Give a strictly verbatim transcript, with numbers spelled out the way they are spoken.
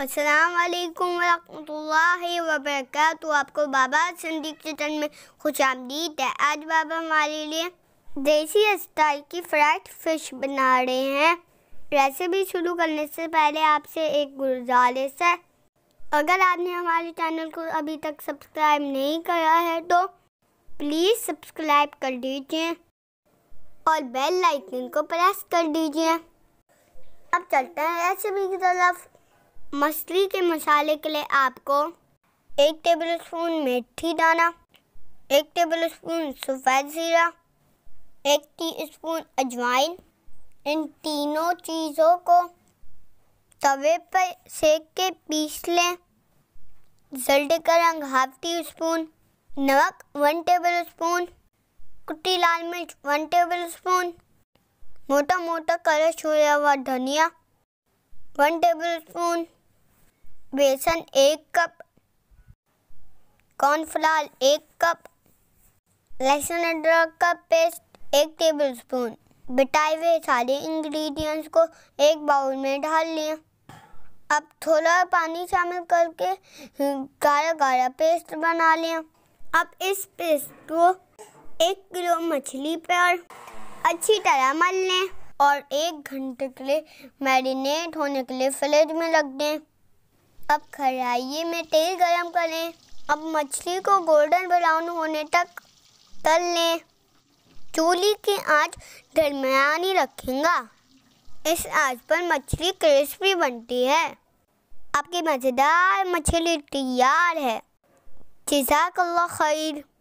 अस्सलाम वालेकुम वरहमतुल्लाहि वबरकातुहू। आपको बाबा संदीप किचन में खुश आमदीद है। आज बाबा हमारे लिए देसी स्टाइल की फ्राइड फिश बना रहे हैं। रेसिपी शुरू करने से पहले आपसे एक गुजारिश है, अगर आपने हमारे चैनल को अभी तक सब्सक्राइब नहीं करा है तो प्लीज़ सब्सक्राइब कर दीजिए और बेल आइकन को प्रेस कर दीजिए। अब चलते हैं रेसिपी की तरफ। मछली के मसाले के लिए आपको एक टेबलस्पून मेथी दाना, एक टेबलस्पून सफ़ेद जीरा, एक टीस्पून अजवाइन, इन तीनों चीज़ों को तवे पर सेक के पीस लें। जीरे का रंग हाफ टी स्पून, नमक वन टेबल स्पून, कुटी लाल मिर्च वन टेबल स्पून, मोटा मोटा कड़ा सोया हुआ धनिया वन टेबल स्पून, बेसन एक कप, कॉर्नफलाल एक कप, लहसुन अदरक का पेस्ट एक टेबल स्पून। बिटाए हुए सारे इंग्रेडिएंट्स को एक बाउल में डाल लें। अब थोड़ा पानी शामिल करके गाढ़ा गाढ़ा पेस्ट बना लें। अब इस पेस्ट को एक किलो मछली पर अच्छी तरह मल लें और एक घंटे के लिए मैरिनेट होने के लिए फ्रिज में रख दें। अब खड़ाइए में तेल गरम करें। अब मछली को गोल्डन ब्राउन होने तक तल लें। चूल्हे की आंच दरमियानी रखेंगा, इस आंच पर मछली क्रिस्पी बनती है। आपकी मज़ेदार मछली तैयार है। जज़ाक अल्लाह खैर।